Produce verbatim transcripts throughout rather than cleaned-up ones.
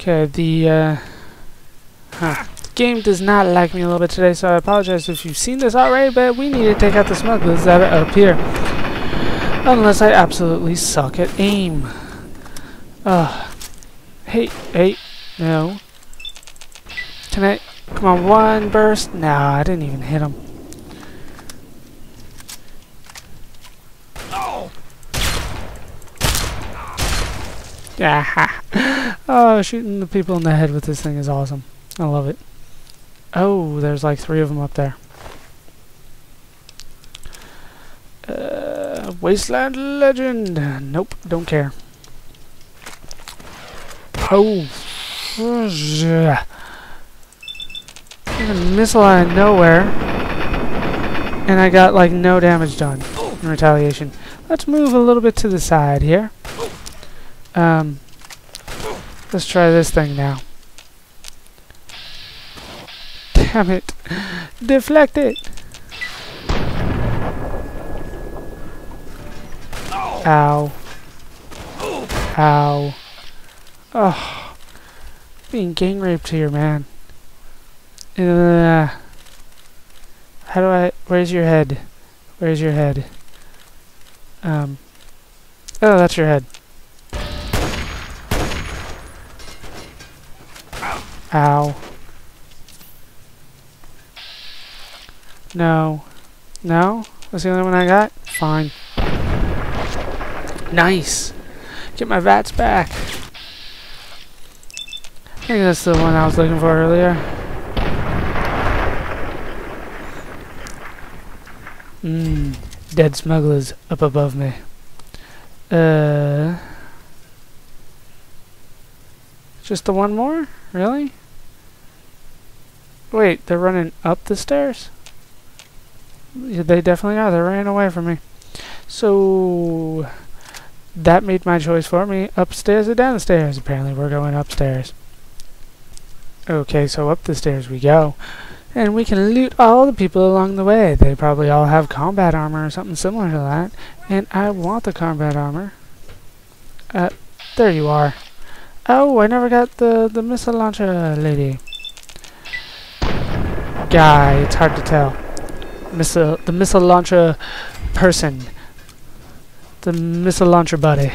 Okay, the uh, huh. game does not like me a little bit today, so I apologize if you've seen this already, but we need to take out the smugglers that are up here. Unless I absolutely suck at aim. Uh, hey, hey, no. Can I, come on, one burst? Nah, I didn't even hit him. Oh, shooting the people in the head with this thing is awesome. I love it. Oh, there's like three of them up there. Uh, Wasteland Legend. Nope, don't care. Oh. Missile out of nowhere. And I got like no damage done in retaliation. Let's move a little bit to the side here. Um, let's try this thing now. Damn it. Deflect it. Ow. Ow. Oh. Being gang raped here, man. Uh, how do I... Where's your head? Where's your head? Um. Oh, that's your head. Ow. No. No? That's the only one I got? Fine. Nice! Get my vats back! I think that's the one I was looking for earlier. Mmm. Dead smugglers up above me. Uh... Just the one more? Really? Wait, they're running up the stairs? Yeah, they definitely are. They're running away from me. So, that made my choice for me. Upstairs or downstairs? Apparently we're going upstairs. Okay, so up the stairs we go. And we can loot all the people along the way. They probably all have combat armor or something similar to that. And I want the combat armor. Uh, there you are. Oh, I never got the, the missile launcher lady. Guy, it's hard to tell. Missile, the missile launcher person. The missile launcher buddy.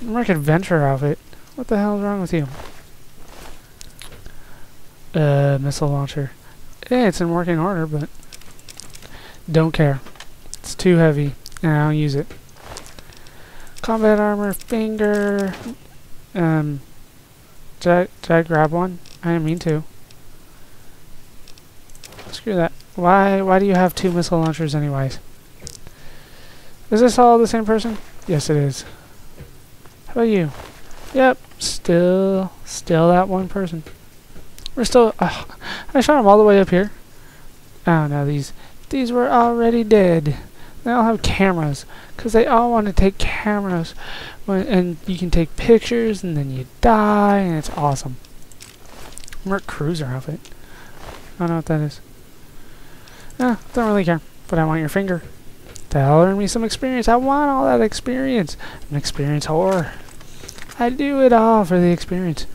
Merc adventure outfit. What the hell is wrong with you? Uh, missile launcher. Yeah, it's in working order, but... Don't care. It's too heavy, and I don't use it. Combat armor, finger. Um, did I, did I grab one? I didn't mean to. Screw that. Why? Why do you have two missile launchers, anyways? Is this all the same person? Yes, it is. How about you? Yep. Still, still that one person. We're still. Uh, I shot him all the way up here. Oh no, these these were already dead. They all have cameras, because they all want to take cameras, when, and you can take pictures, and then you die, and it's awesome. Merc cruiser outfit. I don't know what that is. Eh, don't really care, but I want your finger. That'll earn me some experience. I want all that experience. I'm an experience whore. I do it all for the experience.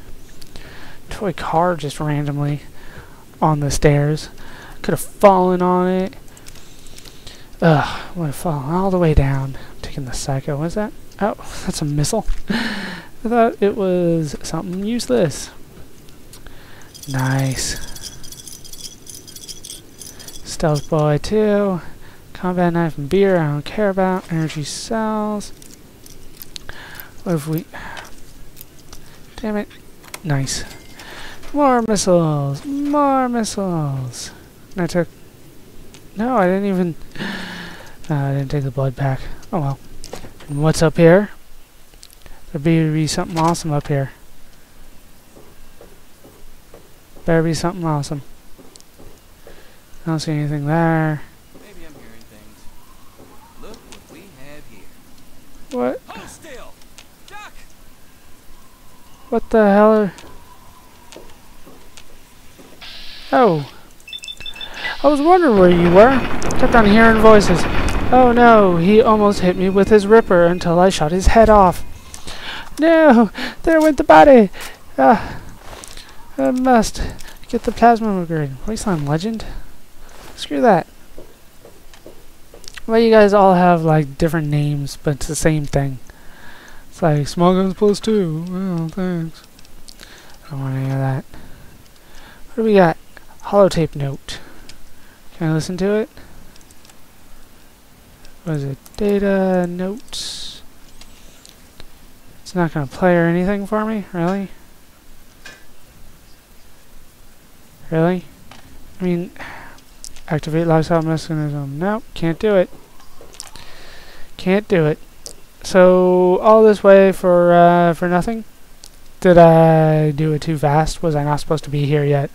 Toy car just randomly on the stairs. Could have fallen on it. Ugh, I'm gonna fall all the way down. I'm taking the psycho. What is that? Oh, that's a missile. I thought it was something useless. Nice. Stealth boy too. Combat knife and beer I don't care about. Energy cells. What if we... Damn it. Nice. More missiles. More missiles. And I took... No, I didn't even... Uh, I didn't take the blood pack. Oh well. And what's up here? There better be something awesome up here. Better be something awesome. I don't see anything there. Maybe I'm hearing things. Look what we have here. What? Hold still. Duck. What the hell are... Oh. I was wondering where you were. Kept on hearing voices. Oh no, he almost hit me with his ripper until I shot his head off. No, There went the body! Ah, I must get the plasma grid. Wasteland Legend? Screw that. Well, you guys all have like different names, but it's the same thing. It's like small guns plus two. Well, thanks. I don't want any of that. What do we got? Holotape note. Can I listen to it? What is it? Data notes. It's not gonna play or anything for me, really? Really? I mean, activate lifestyle mechanism. Nope, can't do it. Can't do it. So all this way for uh, for nothing? Did I do it too fast? Was I not supposed to be here yet?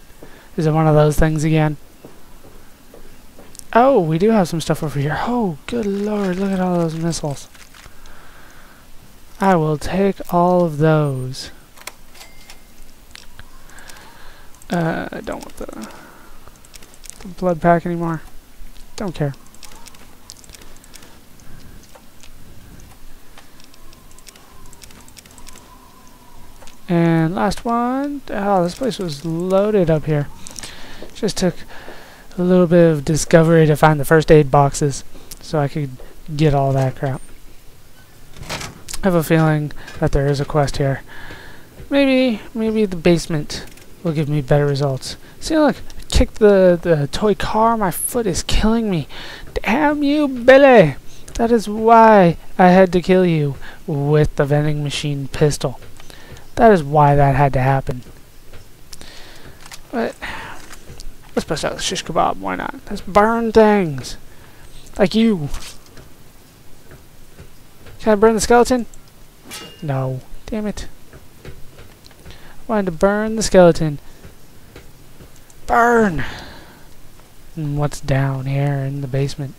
Is it one of those things again? Oh, we do have some stuff over here. Oh, good lord, look at all those missiles. I will take all of those. Uh, I don't want the, the blood pack anymore. Don't care. And last one. Oh, this place was loaded up here. Just took a little bit of discovery to find the first aid boxes so I could get all that crap. I have a feeling that there is a quest here. Maybe, maybe the basement will give me better results. See, look, I kicked the, the toy car. My foot is killing me. Damn you, Billy! That is why I had to kill you with the vending machine pistol. That is why that had to happen. But let's bust out the shish kebab. Why not? Let's burn things. Like you. Can I burn the skeleton? No. Damn it. I wanted to burn the skeleton. Burn! And what's down here in the basement?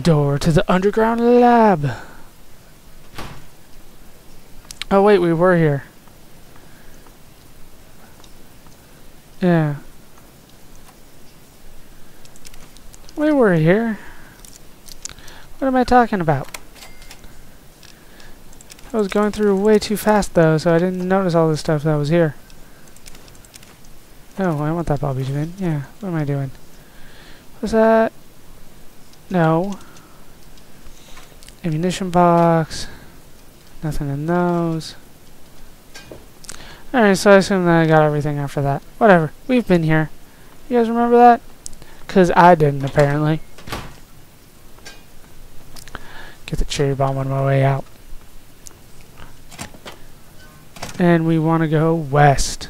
Door to the underground lab. Oh wait, we were here. Yeah. We were here. What am I talking about? I was going through way too fast though, so I didn't notice all this stuff that was here. Oh, I want that Bobby Twin. Yeah, what am I doing? What's that? No. Ammunition box. Nothing in those. Alright, so I assume that I got everything after that. Whatever. We've been here. You guys remember that? Because I didn't, apparently. Get the cherry bomb on my way out. And we want to go west.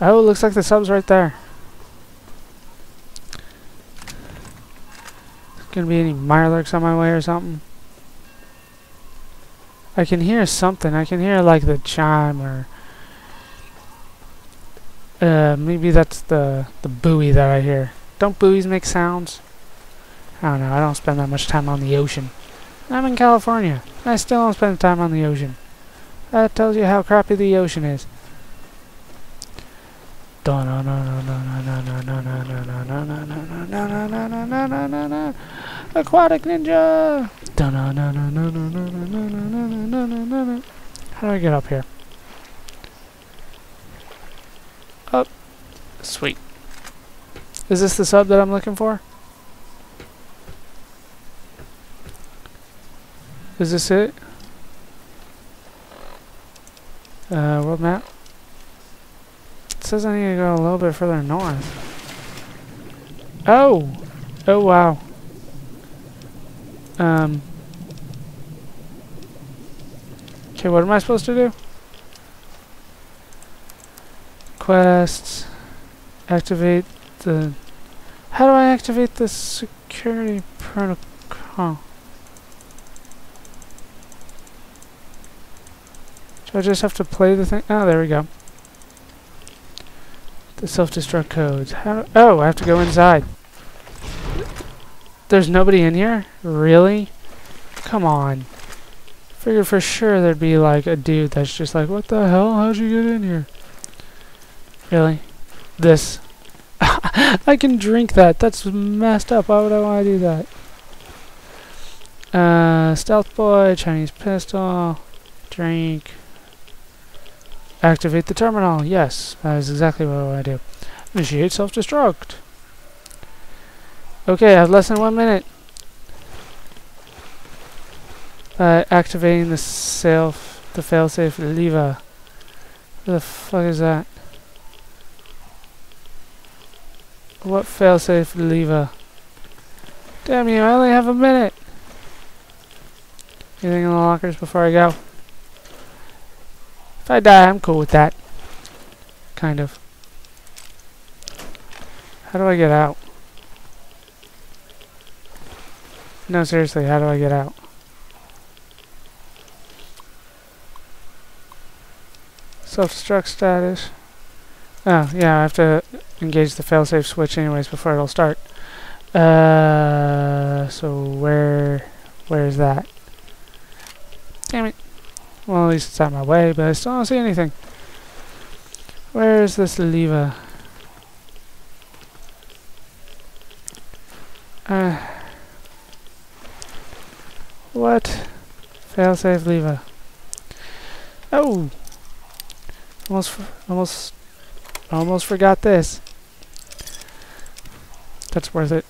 Oh, looks like the sub's right there. There's going to be any Mirelurks on my way or something. I can hear something. I can hear like the chime or uh, maybe that's the the buoy that I hear. Don't buoys make sounds? I don't know. I don't spend that much time on the ocean. I'm in California. And I still don't spend time on the ocean. That tells you how crappy the ocean is. Aquatic ninja. How do I get up here? Up. Sweet. Is this the sub that I'm looking for? Is this it? Uh, world map. It says I need to go a little bit further north. Oh! Oh wow. Um. Okay, what am I supposed to do? Quests. Activate the. How do I activate the security protocol? Do I just have to play the thing? Oh, there we go. The self-destruct codes. How? Oh, I have to go inside. There's nobody in here? Really? Come on. Figured for sure there'd be like a dude that's just like, what the hell? How'd you get in here? Really? This. I can drink that. That's messed up. Why would I want to do that? Uh, stealth boy, Chinese pistol, drink. Activate the terminal. Yes, that is exactly what I want to do. Initiate self-destruct. Okay, I have less than one minute. Uh, activating the self, the failsafe lever. What the fuck is that? What failsafe lever? Damn you, I only have a minute. Anything in the lockers before I go? If I die, I'm cool with that. Kind of. How do I get out? No, seriously, how do I get out? Self-destruct status. Oh, yeah, I have to engage the failsafe switch anyways before it'll start. Uh, so where, where is that? Damn it. Well, at least it's out of my way, but I still don't see anything. Where is this lever? Uh, what? Failsafe lever. Oh! Almost, almost, almost forgot this. That's worth it.